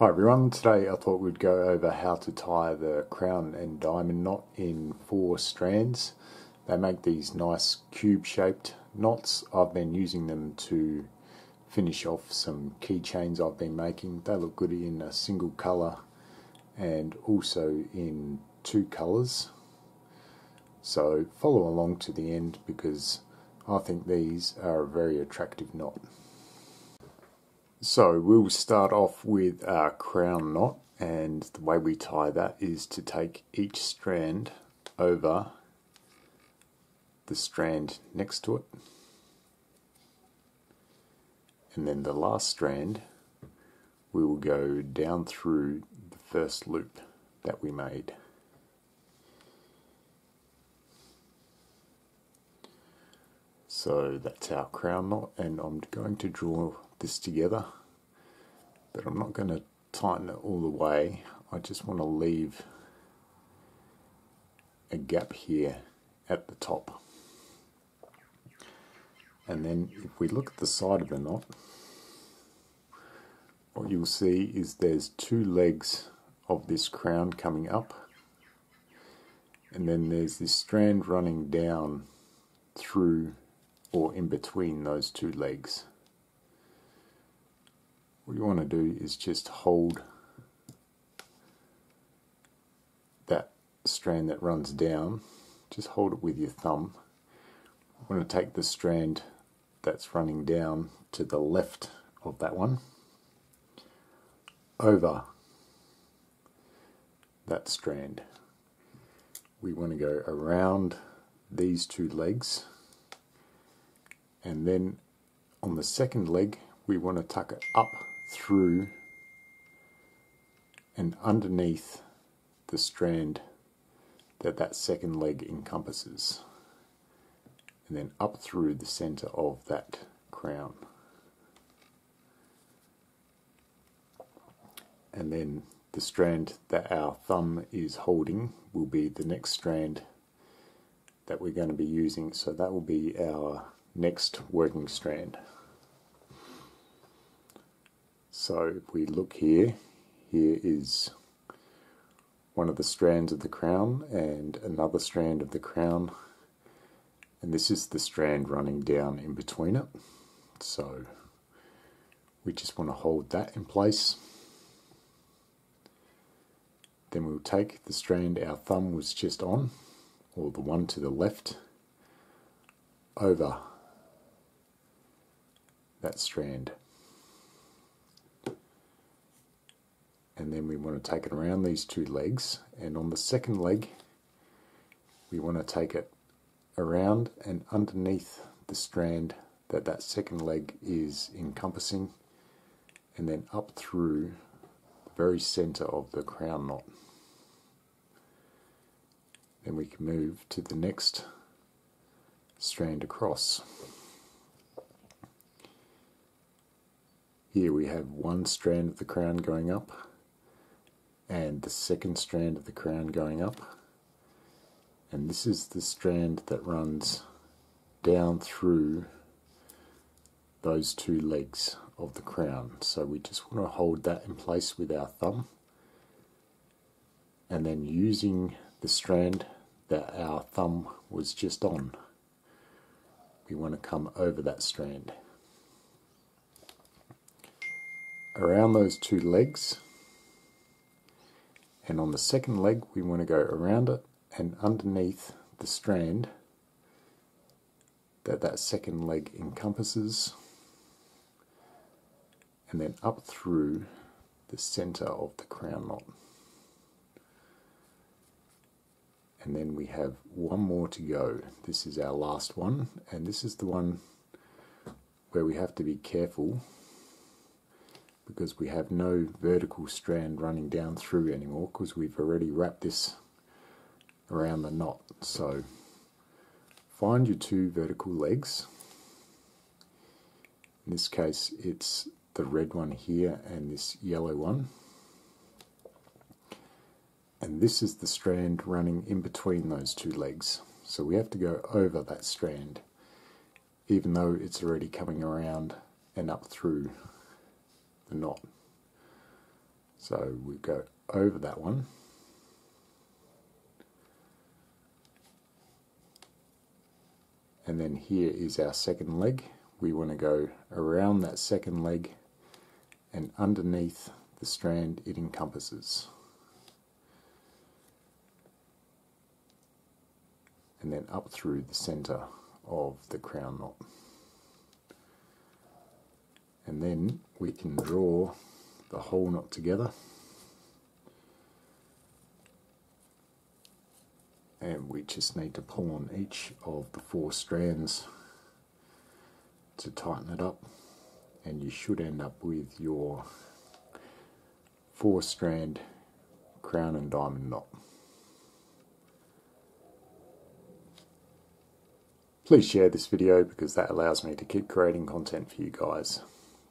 Hi everyone, today I thought we'd go over how to tie the crown and diamond knot in 4 strands. They make these nice cube shaped knots. I've been using them to finish off some keychains I've been making. They look good in a single colour and also in 2 colours. So follow along to the end because I think these are a very attractive knot. So we'll start off with our crown knot, and the way we tie that is to take each strand over the strand next to it, and then the last strand we will go down through the first loop that we made. So that's our crown knot, and I'm going to draw this together, but I'm not going to tighten it all the way. I just want to leave a gap here at the top. And then if we look at the side of the knot, what you'll see is there's 2 legs of this crown coming up, and then there's this strand running down through or in between those 2 legs. What you want to do is just hold that strand that runs down, just hold it with your thumb. You want to take the strand that's running down to the left of that one over that strand. We want to go around these 2 legs, and then on the second leg we want to tuck it up through and underneath the strand that second leg encompasses, and then up through the center of that crown. And then the strand that our thumb is holding will be the next strand that we're going to be using, so that will be our next working strand. So if we look here, here is one of the strands of the crown and another strand of the crown, and this is the strand running down in between it. So we just want to hold that in place. Then we'll take the strand our thumb was just on, or the one to the left, over that strand. And then we want to take it around these 2 legs, and on the second leg we want to take it around and underneath the strand that second leg is encompassing, and then up through the very center of the crown knot. Then we can move to the next strand across. Here we have one strand of the crown going up, and the second strand of the crown going up, and this is the strand that runs down through those 2 legs of the crown. So we just want to hold that in place with our thumb, and then using the strand that our thumb was just on, we want to come over that strand, around those 2 legs, and on the second leg we want to go around it and underneath the strand that second leg encompasses, and then up through the center of the crown knot. And then we have one more to go. This is our last one, and this is the one where we have to be careful because we have no vertical strand running down through anymore, because we've already wrapped this around the knot. So find your 2 vertical legs. In this case it's the red one here and this yellow one, and this is the strand running in between those 2 legs, so we have to go over that strand even though it's already coming around and up through the knot. So we go over that one. And then here is our second leg. We want to go around that second leg and underneath the strand it encompasses. And then up through the center of the crown knot. And then we can draw the whole knot together. And we just need to pull on each of the four strands to tighten it up, and you should end up with your 4-strand crown and diamond knot. Please share this video because that allows me to keep creating content for you guys.